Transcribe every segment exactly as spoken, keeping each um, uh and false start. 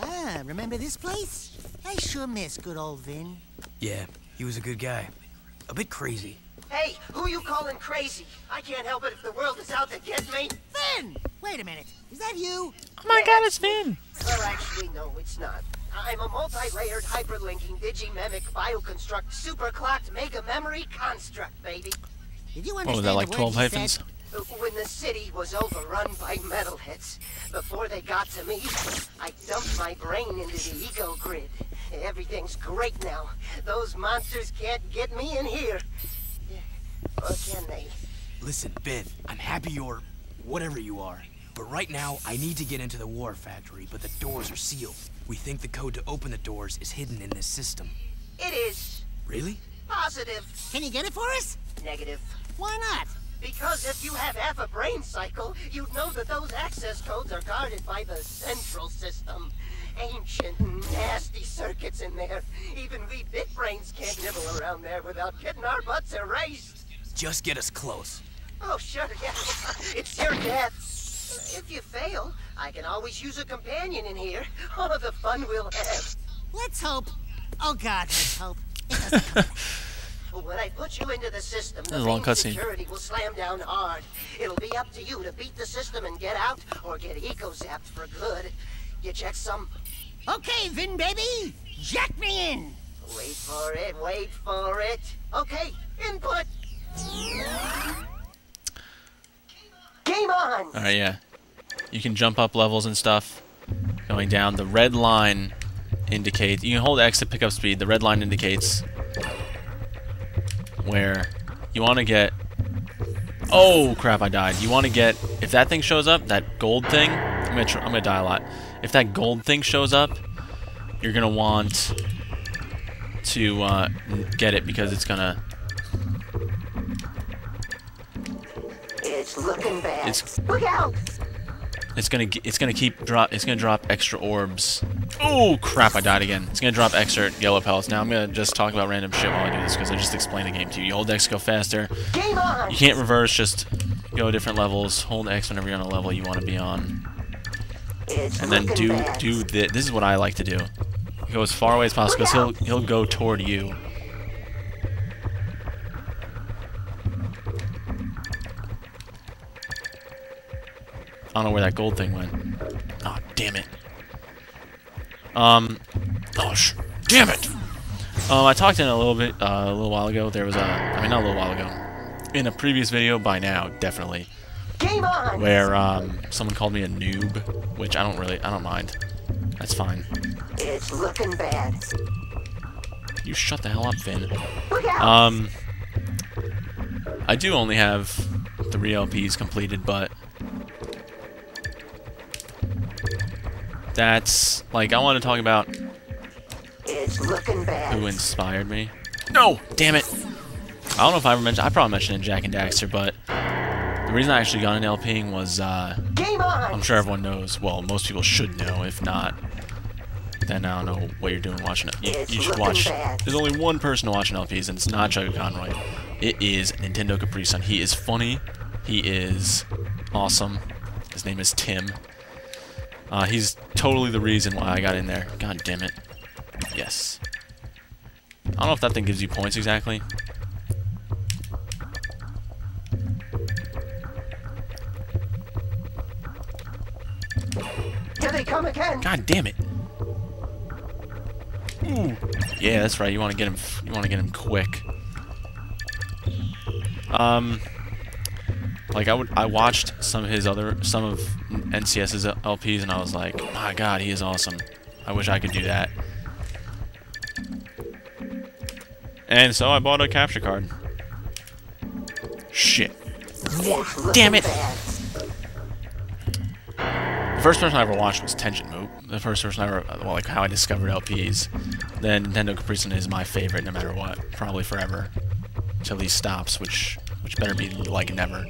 Ah, remember this place? I sure miss good old Vin. Yeah, he was a good guy. A bit crazy. Hey, who you calling crazy? I can't help it if the world is out to get me. Vin! Wait a minute, is that you? Oh my god, it's Vin! Well, actually, no, it's not. I'm a multi-layered, hyperlinking, digimemic, bioconstruct, superclocked, mega-memory construct, baby. Did you understand? Oh, that like twelve hyphens? When the city was overrun by metalheads, before they got to me, I dumped my brain into the eco-grid. Everything's great now. Those monsters can't get me in here. Or can they? Listen, Ben, I'm happy you're whatever you are, but right now I need to get into the war factory, but the doors are sealed. We think the code to open the doors is hidden in this system. It is. Really? Positive. Can you get it for us? Negative. Why not? Because if you have half a brain cycle, you'd know that those access codes are guarded by the central system. Ancient, nasty circuits in there. Even we big brains can't nibble around there without getting our butts erased. Just get us close. Oh, sure, yeah. It's your death. If you fail, I can always use a companion in here. All of the fun we'll have. Let's hope. Oh, God, let's hope. When I put you into the system, the long security will slam down hard. It'll be up to you to beat the system and get out, or get eco-zapped for good. You check some? Okay, Vin, baby! Jack me in! Wait for it, wait for it. Okay, input! Game on! Alright, yeah. You can jump up levels and stuff. Going down, the red line indicates... You can hold X to pick up speed. The red line indicates... where you want to get... Oh, crap, I died. You want to get... If that thing shows up, that gold thing... I'm going to I'm gonna die a lot. If that gold thing shows up, you're going to want to uh, get it because it's going to... It's looking bad. It's, Look out! It's going to it's going to keep drop it's going to drop extra orbs. Oh crap, I died again. It's going to drop extra yellow pellets. Now I'm going to just talk about random shit while I do this because I just explained the game to you. You hold X, go faster. Game on. You can't reverse, just go different levels. Hold X whenever you're on a level you want to be on. It's and then do bad. do this. This is what I like to do. Go as far away as possible because he'll he'll go toward you. I don't know where that gold thing went. Oh, damn it. Um, oh, sh damn it! Um, I talked in a little bit, uh, a little while ago. There was a, I mean, not a little while ago. In a previous video, by now, definitely. Game on! Where, um, someone called me a noob, which I don't really, I don't mind. That's fine. It's looking bad. You shut the hell up, Vin. Um, I do only have three L Ps completed, but... That's like I want to talk about it's looking bad. Who inspired me. No, damn it. I don't know if I ever mentioned. I probably mentioned in Jak and Daxter, but the reason I actually got into LPing was uh, Game on. I'm sure everyone knows. Well, most people should know. If not, then I don't know what you're doing watching it. You, you should watch. Bad. There's only one person watching L Ps, and it's not Chugga Conroy. It is NintendoCapriSun. He is funny. He is awesome. His name is Tim. Uh, he's totally the reason why I got in there. God damn it. Yes. I don't know if that thing gives you points exactly. Here they come again. God damn it. Ooh. Yeah, that's right. You want to get him. You want to get him quick. Um. Like I would, I watched some of his other, some of N C S's L Ps, and I was like, my God, he is awesome. I wish I could do that. And so I bought a capture card. Shit! Damn it! The first person I ever watched was Tension Moop. The first person I ever, well, like how I discovered L Ps. Then NintendoCapriSun is my favorite, no matter what, probably forever, till he stops, which, which better be like never.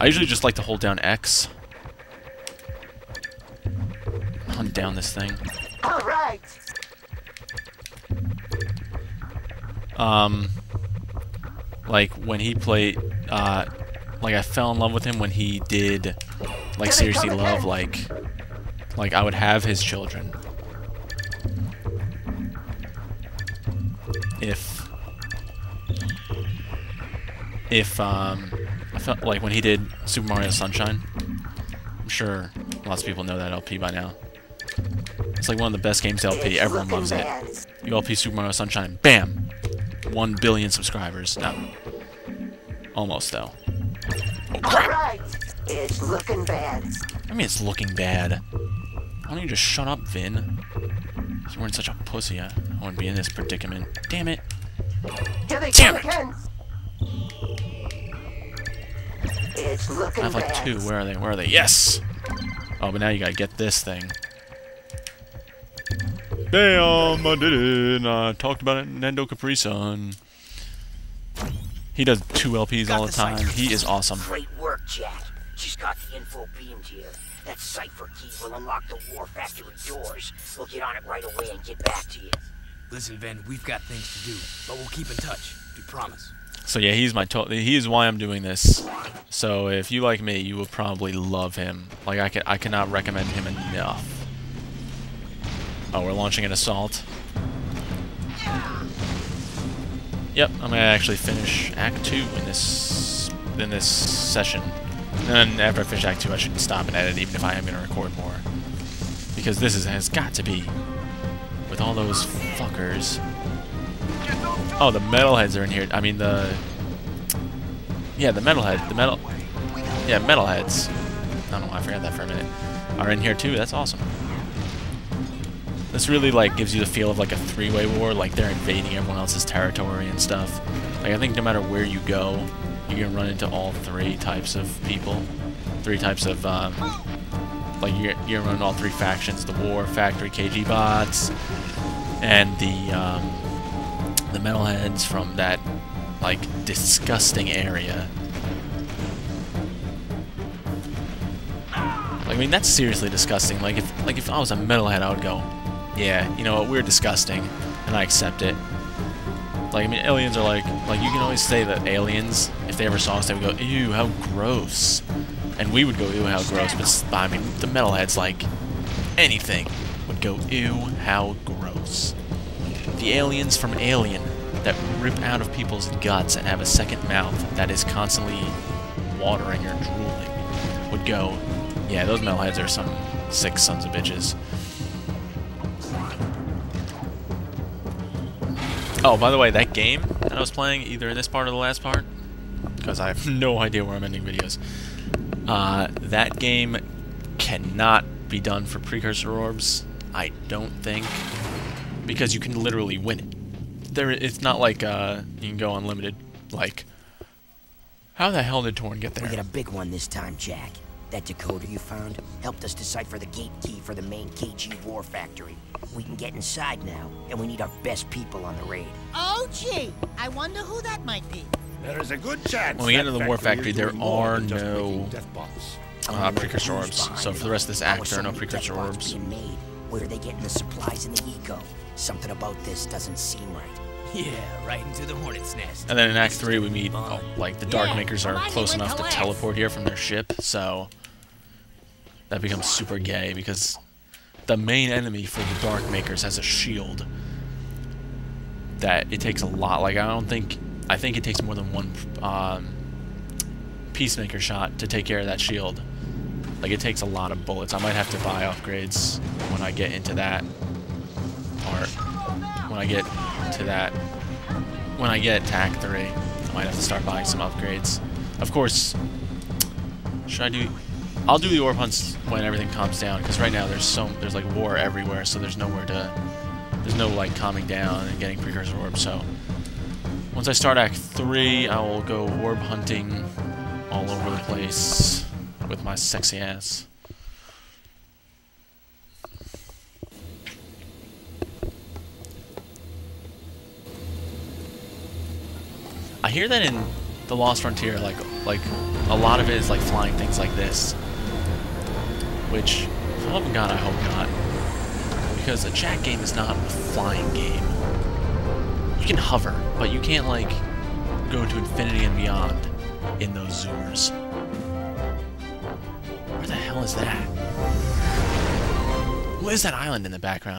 I usually just like to hold down X. Hunt down this thing. All right. Um, like when he played, uh, like I fell in love with him when he did like seriously love, like, like I would have his children if, if, um, I felt like when he did Super Mario Sunshine, I'm sure lots of people know that L P by now. It's like one of the best games to L P, everyone loves it. You L P Super Mario Sunshine, bam! One billion subscribers. No. Almost, though. Oh, crap! Right. It's looking bad. I mean, it's looking bad. Why don't you just shut up, Vin? If you weren't such a pussy, I wouldn't be in this predicament. Damn it! Damn it! It's looking I have like bad. two. Where are they? Where are they? Yes! Oh, but now you gotta get this thing. Damn, I did it. I talked about it in NintendoCapriSun. He does two L Ps all the time. He is awesome. Great work, Jak. She's got the info beamed here. That cipher key will unlock the war factory doors. We'll get on it right away and get back to you. Listen, Ven, we've got things to do, but we'll keep in touch. We promise. So yeah, he's my to he is why I'm doing this. So if you like me, you will probably love him. Like I can I cannot recommend him enough. Oh, we're launching an assault. Yep, I'm gonna actually finish Act Two in this in this session. And after I finish Act Two, I should stop and edit, even if I am gonna record more, because this is has got to be with all those fuckers. Oh, the Metalheads are in here. I mean the yeah, the Metalhead, the metal yeah, Metalheads. I don't know why I forgot that for a minute. Are in here too. That's awesome. This really like gives you the feel of like a three-way war, like they're invading everyone else's territory and stuff. Like I think no matter where you go, you're gonna run into all three types of people, three types of um, like you're you're running all three factions: the war factory K G bots, and the um, the Metalheads from that like disgusting area. Like, I mean that's seriously disgusting. Like if like if I was a Metalhead, I would go, yeah, you know what, we're disgusting, and I accept it. Like, I mean, aliens are like, like, you can always say that aliens, if they ever saw us, they would go, ew, how gross. And we would go, ew, how gross, but, I mean, the Metalheads, like, anything would go, ew, how gross. The aliens from Alien that rip out of people's guts and have a second mouth that is constantly watering or drooling would go, yeah, those Metalheads are some sick sons of bitches. Oh, by the way, that game that I was playing, either in this part or the last part, because I have no idea where I'm ending videos, uh, that game cannot be done for precursor orbs, I don't think, because you can literally win it. There, it's not like uh, you can go unlimited. Like, how the hell did Torn get there? We got a big one this time, Jak. That decoder you found helped us decipher the gate key for the main K G war factory. We can get inside now, and we need our best people on the raid. Oh, gee! I wonder who that might be. There is a good chance. When we enter the war factory, there are no uh, precursor orbs. So for the rest of this act, there are no precursor orbs. Where are they getting the supplies in the eco? Something about this doesn't seem right. Yeah, right into the hornet's nest. And then in Act Three, we meet oh, like the Dark Makers are close enough to teleport here from their ship, so. That becomes super gay because the main enemy for the Dark Makers has a shield that it takes a lot. Like I don't think I think it takes more than one um, Peacemaker shot to take care of that shield. Like it takes a lot of bullets. I might have to buy upgrades when I get into that, or when I get to that, when I get to Act Three, I might have to start buying some upgrades. Of course, should I do? I'll do the orb hunts when everything calms down, because right now there's so there's like war everywhere, so there's nowhere to there's no like calming down and getting precursor orbs. So once I start Act Three, I will go orb hunting all over the place with my sexy ass. I hear that in The Lost Frontier, like like a lot of it is like flying things like this. Which, for the love of God, I hope not. Because a Jak game is not a flying game. You can hover, but you can't, like, go to infinity and beyond in those zoomers. Where the hell? hell is that? What is that island in the background?